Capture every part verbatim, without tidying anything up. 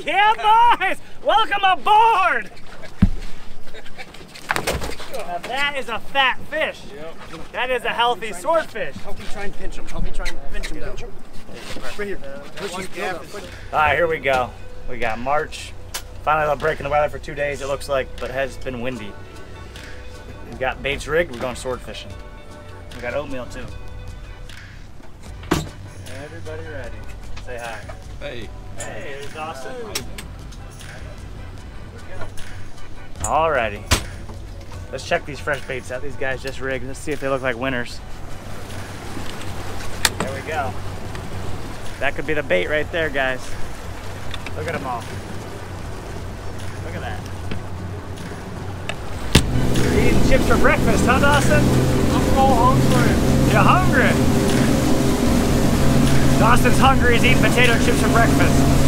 Yeah, boys! Welcome aboard! Now that is a fat fish. Yep. That is a healthy swordfish. Help me try and pinch him. Help me try and pinch him. Pinch him. Right here. Alright, here we go. We got March. Finally, a break in the weather for two days, it looks like, but it has been windy. We got baits rigged. We're going sword fishing. We got oatmeal, too. Everybody ready? Say hi. Hey. Hey, it's awesome. Alrighty. Let's check these fresh baits out. These guys just rigged. Let's see if they look like winners. There we go. That could be the bait right there, guys. Look at them all. Look at that. You're eating chips for breakfast, huh, Dawson? I'm so hungry. You're hungry? Dawson's hungry. He's eating potato chips for breakfast.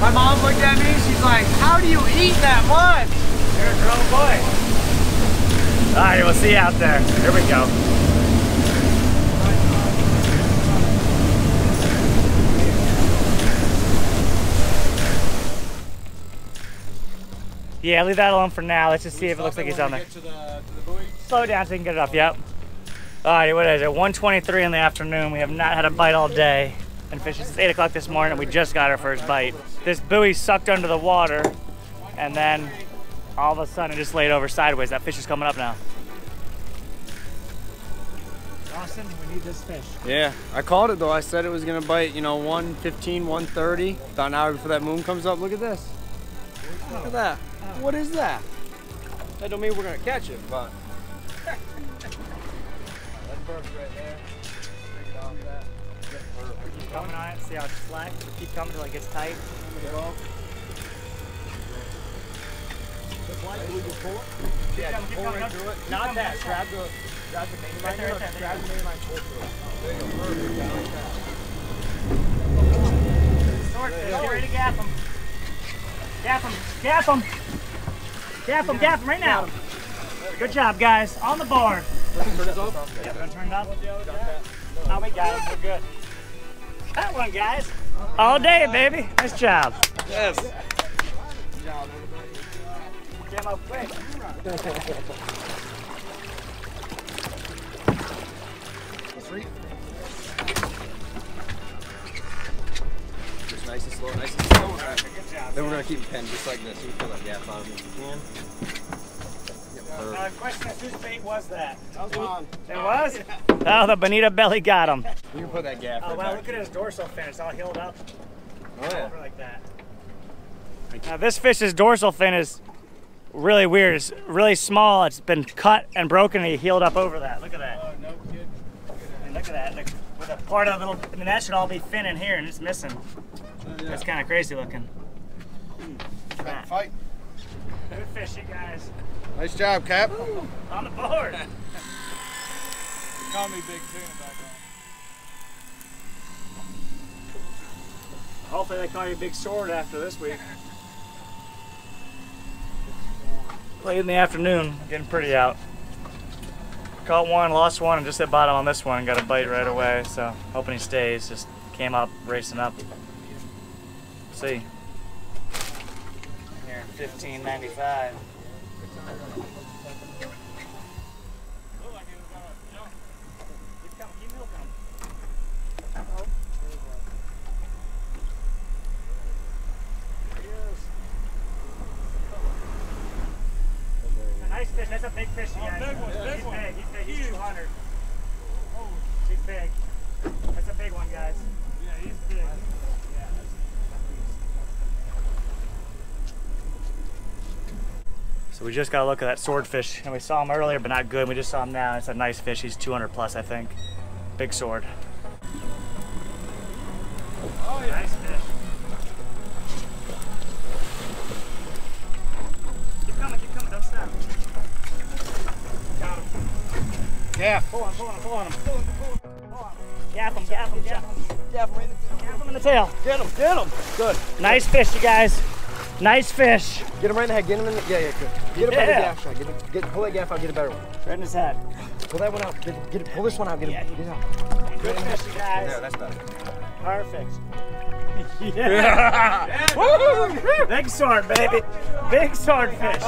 My mom looked at me. She's like, how do you eat that much? You're a grown boy. All right, we'll see you out there. Here we go. Yeah, leave that alone for now. Let's just see if it looks like he's on there. To the, to the Slow down so you can get it up, yep. All right, what is it? one twenty-three in the afternoon. We have not had a bite all day. Been fishing since eight o'clock this morning. We just got our first bite. This buoy sucked under the water, and then all of a sudden it just laid over sideways. That fish is coming up now. Dawson, we need this fish. Yeah, I called it, though. I said it was going to bite, you know, one fifteen, one thirty. About an hour before that moon comes up. Look at this. Look at that. What is that? That don't mean we're gonna catch it, but that burp's right there. Take it off that. We keep coming on it, see how it's slack. We keep coming until it gets tight. Just like we just pull it. Yeah, keep coming up. Not that. Grab the grab the main line. Grab the main line. There you go. Perfect. Swordfish, get ready to gap him. Gap him. Gap him. Gap him, gap him right now. Good job, guys. On the board. Turn it up. Yep, we're gonna turn it up. Oh, we got it. We're good. That one, guys. All day, baby. Nice job. Yes. Good job, everybody. Came up quick. Just nice and slow, nice and slow. Good job. Then we're gonna keep a pen just like this. You can feel that gap on if you can. Uh, question is, whose bait was that? That was mine. It was? Oh, the bonita belly got him. You can put that gap oh, right wow, there. Look at his dorsal fin. It's all healed up. Oh, yeah. Over like that. Now, this fish's dorsal fin is really weird. It's really small. It's been cut and broken, and he healed up over that. Look at that. Oh, no kid. Look at that. And look at that. Like, with a part of it, little, I mean, that should all be fin in here, and it's missing. Oh, yeah. That's kind of crazy looking. Mm. Nah. Fight. Good fish, you guys. Nice job, Cap. Ooh, on the board. They call me Big Tuna back home. Hopefully they call you Big Sword after this week. Late in the afternoon, getting pretty out. Caught one, lost one, and just hit bottom on this one and got a bite right away. So hoping he stays. Just came up, racing up. See. Here, fifteen ninety-five. Nice fish, that's a big fish, you guys. Oh, big one, yeah, big he's, one. Big. he's big, he's big, he's two hundred. Oh, he's big. That's a big one, guys. Yeah, he's big. So we just got a look at that swordfish, and we saw him earlier, but not good. We just saw him now. It's a nice fish. He's two hundred plus, I think. Big sword. Oh, yeah. Nice fish. Keep coming, keep coming. Don't stop. Got him. Yeah. Pull on, pull on, pull on him. Pull on, pull on, pull on. Gap him, gap him, gap him. Gap him in the tail. Gap him in the tail. Get him, get him. Good. Nice fish, you guys. Nice fish. Get him right in the head. Get him in the yeah, yeah, good. Get him yeah. by the gaff shot. Get him, get, pull that gaff out. Get a better one. Right in his head. Pull that one out. Get, get pull this one out. Get him. Yeah. Get it out. Good fish, you guys. Yeah, that's better. Perfect. Yeah. Woo! Big sword, baby. Big swordfish.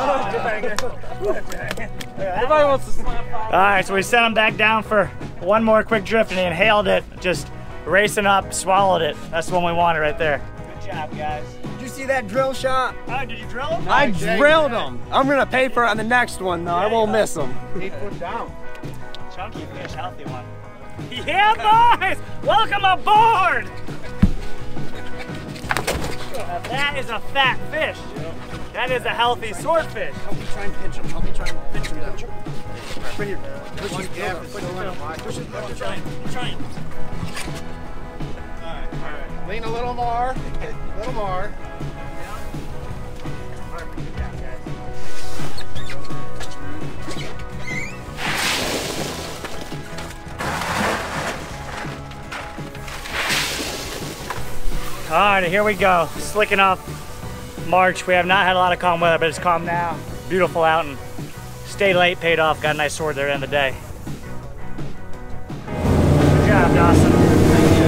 Everybody wants to slap off. All right, so we sent him back down for one more quick drift, and he inhaled it, just racing up, swallowed it. That's the one we wanted right there. Good job, guys. Did you see that drill shot? Uh, did you drill him? I, I drilled him. him. I'm gonna pay for it on the next one, though. Yeah, I won't miss him. Eight foot down. Chunky fish, healthy one. Yeah, boys! Welcome aboard! That is a fat fish. That is a healthy swordfish. Help me try and pinch him. Help me try and pinch him. Pinch him. Right here. Push his tail. Push his tail. Push his tail. Try him. Try him. All right. All right. Lean a little more. A little more. All right, we can do that, guys. All right, here we go. Slicking off March. We have not had a lot of calm weather, but it's calm now. Beautiful out, and stayed late, paid off. Got a nice sword there at the end of the day. Good job, Dawson. Thank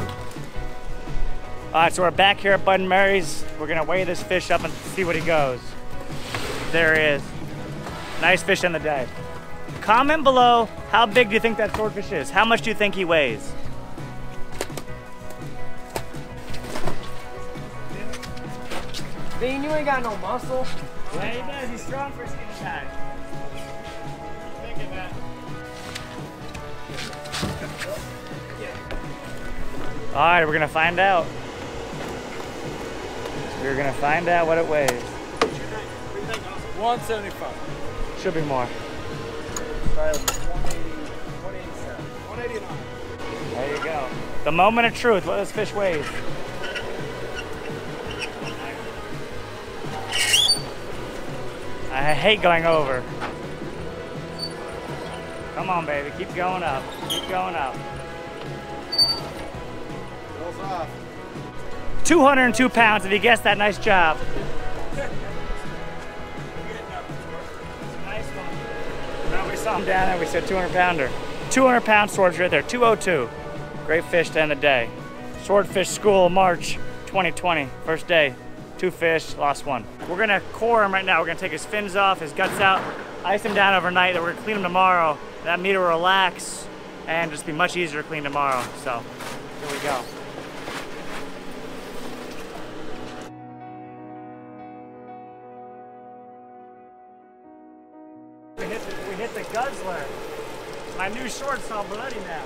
you. All right, so we're back here at Bud and Mary's. We're gonna weigh this fish up and see what he goes. There he is. Nice fish in the day. Comment below, how big do you think that swordfish is? How much do you think he weighs? Bean, you ain't got no muscle. Yeah, he does. He's strong for his skinny size. What do you think of that? All right, we're gonna find out. We're gonna find out what it weighs. one seventy-five. Should be more. There you go. The moment of truth, what this fish weighs. I hate going over. Come on, baby, keep going up. Keep going up. two hundred and two pounds, if you guessed that, nice job. Saw him down there, we said two hundred pounder. two hundred pound swordfish right there, two oh two. Great fish to end the day. Swordfish School, March twenty twenty, first day. Two fish, lost one. We're gonna core him right now. We're gonna take his fins off, his guts out, ice him down overnight, then we're gonna clean him tomorrow. That meat will relax and just be much easier to clean tomorrow. So, here we go. Guzzler. My new short's all bloody now.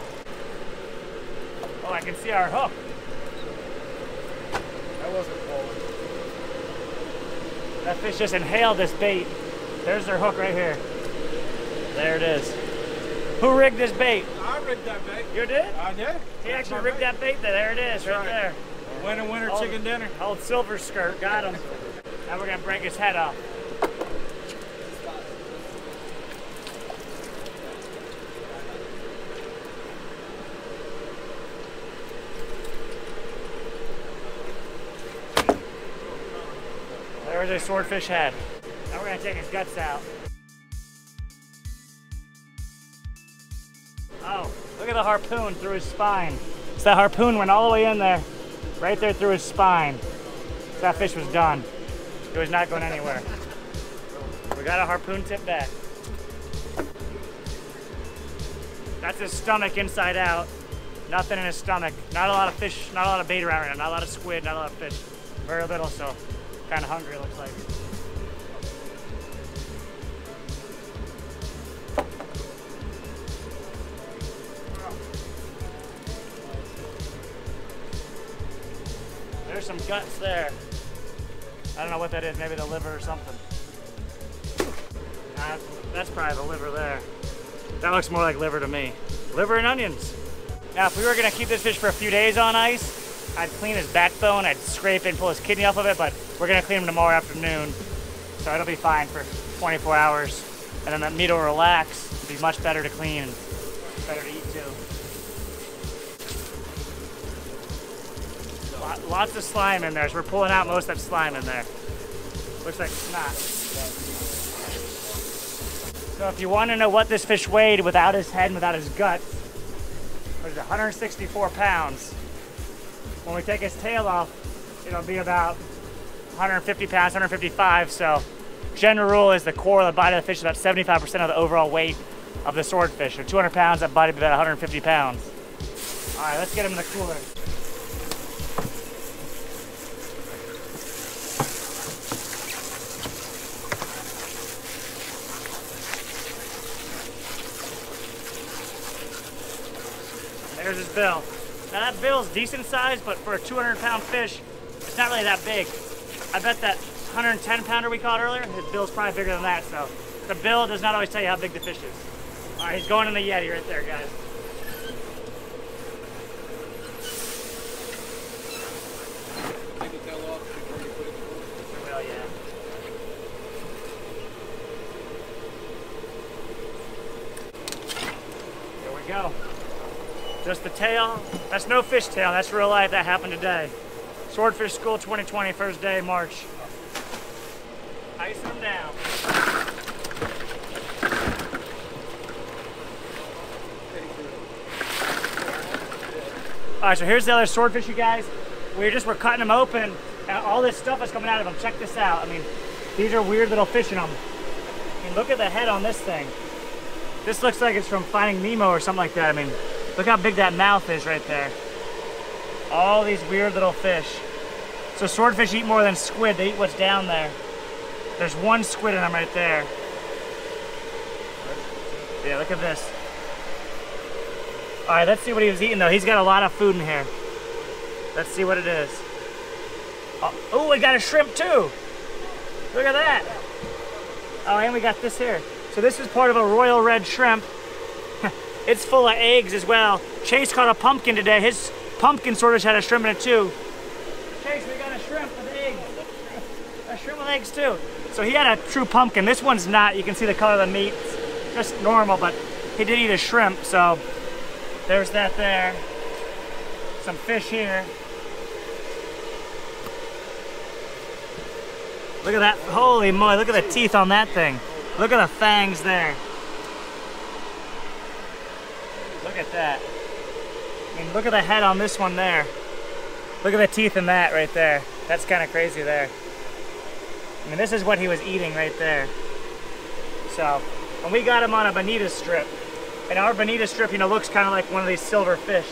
Oh, I can see our hook. That wasn't full. That fish just inhaled this bait. There's their hook right here. There it is. Who rigged this bait? I rigged that bait. You did? I did. He actually rigged that bait. There it is, right there. Winner, winner, chicken dinner. Old silver skirt. Got him. Now we're going to break his head off. There's a swordfish head. Now we're gonna take his guts out. Oh, look at the harpoon through his spine. So that harpoon went all the way in there, right there through his spine. So that fish was done. It was not going anywhere. We got a harpoon tip back. That's his stomach inside out. Nothing in his stomach. Not a lot of fish, not a lot of bait around right now. Not a lot of squid, not a lot of fish. Very little, so. Kind of hungry, it looks like. There's some guts there. I don't know what that is, maybe the liver or something. Uh, that's probably the liver there. That looks more like liver to me. Liver and onions. Now, if we were gonna keep this fish for a few days on ice, I'd clean his backbone, I'd scrape it and pull his kidney off of it, but we're gonna clean him tomorrow afternoon. So it'll be fine for twenty-four hours. And then that meat will relax. It'll be much better to clean and better to eat too. Lot, lots of slime in there, so we're pulling out most of that slime in there. Looks like snot. So if you want to know what this fish weighed without his head and without his guts, it was one hundred sixty-four pounds. When we take his tail off, it'll be about one hundred fifty pounds, one hundred fifty-five. So general rule is the core of the body of the fish is about seventy-five percent of the overall weight of the swordfish. So two hundred pounds, that body would be about one hundred fifty pounds. All right, let's get him in the cooler. There's his bill. Now that bill's decent size, but for a two hundred pound fish, it's not really that big. I bet that one hundred ten pounder we caught earlier, his bill's probably bigger than that, so the bill does not always tell you how big the fish is. All right, he's going in the Yeti right there, guys. Take the tail off before you put it in the water. Well, yeah. There we go. Just the tail. That's no fish tail. That's real life. That happened today. Swordfish School twenty twenty, first day, March. Ice them down. All right, so here's the other swordfish, you guys. We just were cutting them open, and all this stuff is coming out of them. Check this out. I mean, these are weird little fish in them. I mean, look at the head on this thing. This looks like it's from Finding Nemo or something like that. I mean, look how big that mouth is right there. All these weird little fish. So swordfish eat more than squid. They eat what's down there. There's one squid in them right there. Yeah, look at this. All right, let's see what he was eating though. He's got a lot of food in here. Let's see what it is. Oh, ooh, we got a shrimp too. Look at that. Oh, and we got this here. So this is part of a royal red shrimp. It's full of eggs as well. Chase caught a pumpkin today. His pumpkin swordfish had a shrimp in it too. Chase, we got a shrimp with eggs. A shrimp with eggs too. So he had a true pumpkin. This one's not. You can see the color of the meat. It's just normal, but he did eat a shrimp, so. There's that there. Some fish here. Look at that. Holy moly, look at the teeth on that thing. Look at the fangs there. Look at that. I mean, look at the head on this one there. Look at the teeth in that right there. That's kind of crazy there. I mean, this is what he was eating right there. So, and we got him on a bonita strip. And our bonita strip, you know, looks kind of like one of these silver fish.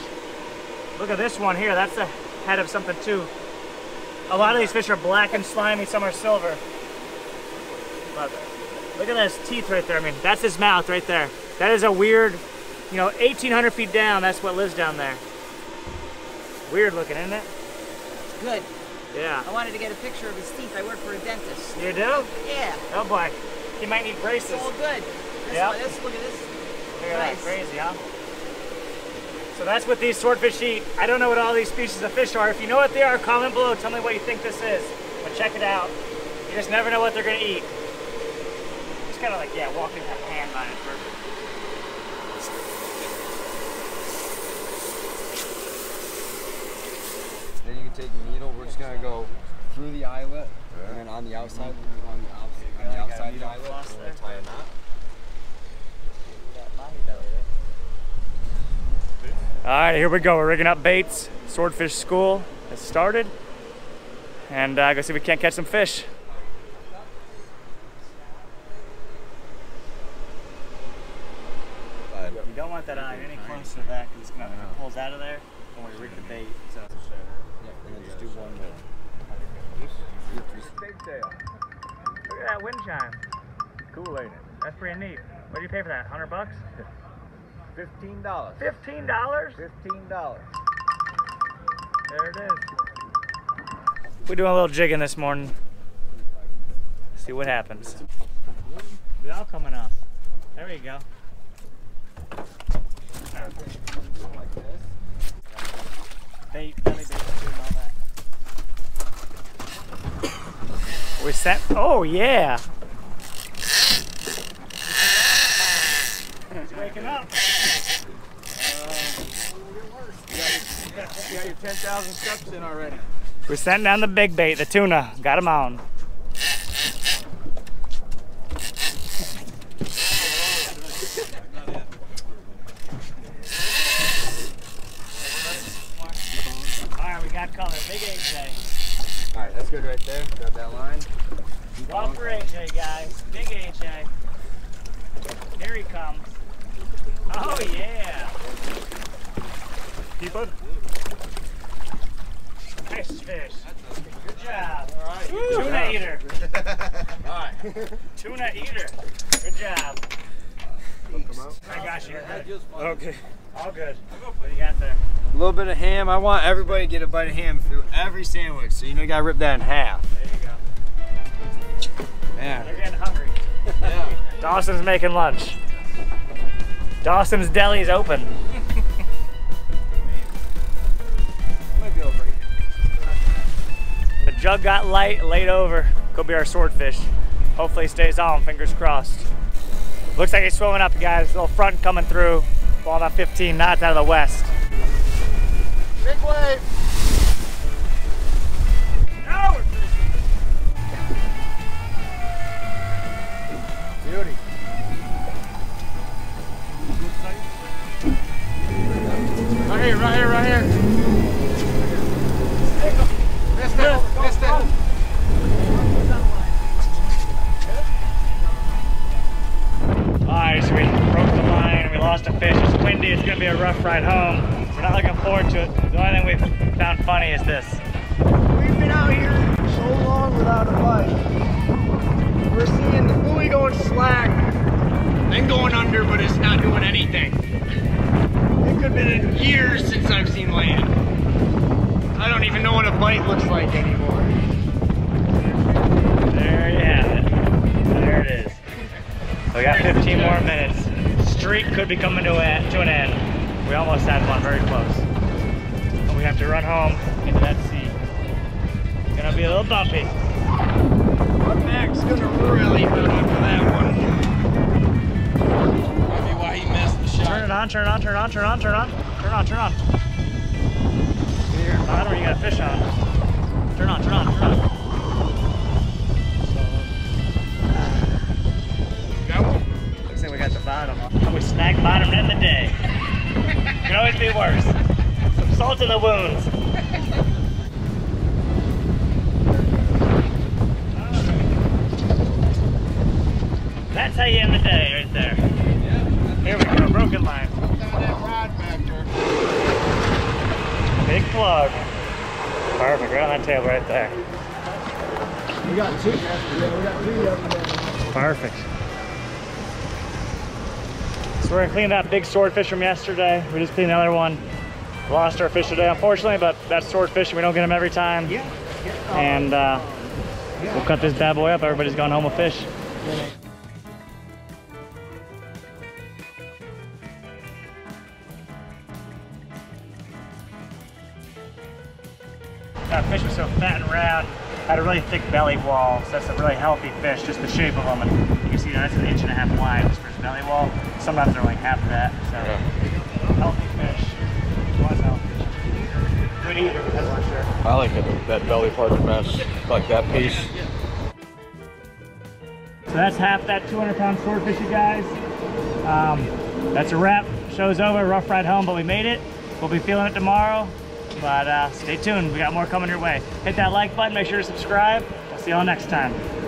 Look at this one here. That's the head of something too. A lot of these fish are black and slimy. Some are silver. But look at those teeth right there. I mean, that's his mouth right there. That is a weird, you know, eighteen hundred feet down. That's what lives down there. Weird looking, isn't it? It's good. Yeah. I wanted to get a picture of his teeth. I work for a dentist. You do? Yeah. Oh boy. He might need braces. It's all good. This yep. one, this, look at this. Nice. Crazy, huh? So that's what these swordfish eat. I don't know what all these species of fish are. If you know what they are, comment below. Tell me what you think this is. But check it out. You just never know what they're going to eat. It's kind of like, yeah, walking with a hand on it. Perfect. Then you can take the needle. We're just going to go through the eyelet yeah. and then on the outside, mm-hmm. on the, on the outside of the eyelet, we're going to tie a knot. All right, here we go. We're rigging up baits. Swordfish School has started. And uh, go see if we can't catch some fish. You don't want that eye any closer to that because it pulls out of there when we rig the bait. So. Yeah, and then just do one more. Pigtail. Look at that wind chime. Cool, ain't it? That's pretty neat. What do you pay for that? a hundred bucks? Fifteen dollars. Fifteen dollars? Fifteen dollars. There it is. We're doing a little jigging this morning. See what happens. They're all coming off. There we go. Bait, belly bait, and all that. We sent. Oh yeah. He's waking up. You got your ten thousand steps in already. We're sending down the big bait, the tuna. Got him on. A J. All right, that's good right there. Grab that line. One for A J, guys. Big A J. Here he comes. Oh, yeah. Keep on. Fish, fish. Good job. All right. Tuna eater. All right. Tuna eater. Good job. I got you. Okay. All good. What do you got there? A little bit of ham. I want everybody to get a bite of ham through every sandwich, so you know you gotta rip that in half. There you go. Man. They're getting hungry. Yeah. Dawson's making lunch. Dawson's Deli's open. The jug got light, laid over. Could be our swordfish. Hopefully it stays on, fingers crossed. Looks like he's swimming up, guys. A little front coming through. Well, about fifteen knots out of the west. Big wave! Now we're fishing! Beauty. Right here, right here, right here. Missed it, missed it. Alright, so we broke the line, we lost a fish. It's windy, it's going to be a rough ride home. We're not looking forward to it. The only thing we've found funny is this. We've been out here so long without a bite. We're seeing the buoy going slack, then going under, but it's not doing anything. It could have been years since I've seen land. I don't even know what a bite looks like anymore. There you have it. There it is. We got fifteen more minutes. Streak could be coming to an, to an end. We almost had one, very close. But we have to run home into that sea. It's gonna be a little bumpy. Our back's gonna really hurt after that one. Maybe why he missed the shot. Turn it on, turn it on, turn it on, turn it on, turn it on. Turn on, turn on. Here. I don't know where you got fish on. Turn on, turn on, turn on. At the bottom. We snagged bottom in the day. Could always be worse. Some salt in the wounds. That's how you end the day right there. Here we go, broken line. Big plug. Perfect, right on that tail right there. We got two. We got three up there. Perfect. So we're gonna clean that big swordfish from yesterday. We just cleaned another one. Lost our fish today, unfortunately, but that's swordfish and we don't get them every time. Yeah. Yeah. And uh, yeah. We'll cut this bad boy up. Everybody's gone home with fish. Yeah. That fish was so fat and round. Had a really thick belly wall, so that's a really healthy fish, just the shape of them. And you can see that's an inch and a half wide just for his belly wall. Sometimes they're like half of that, so yeah. Healthy fish. Was healthy. Good eater, that's for sure. I like it, that belly part the best, like that piece. So that's half that two hundred pound swordfish, you guys. Um, that's a wrap. Show's over, rough ride home, but we made it. We'll be feeling it tomorrow. But uh, stay tuned, we got more coming your way. Hit that like button, make sure to subscribe. I'll see y'all next time.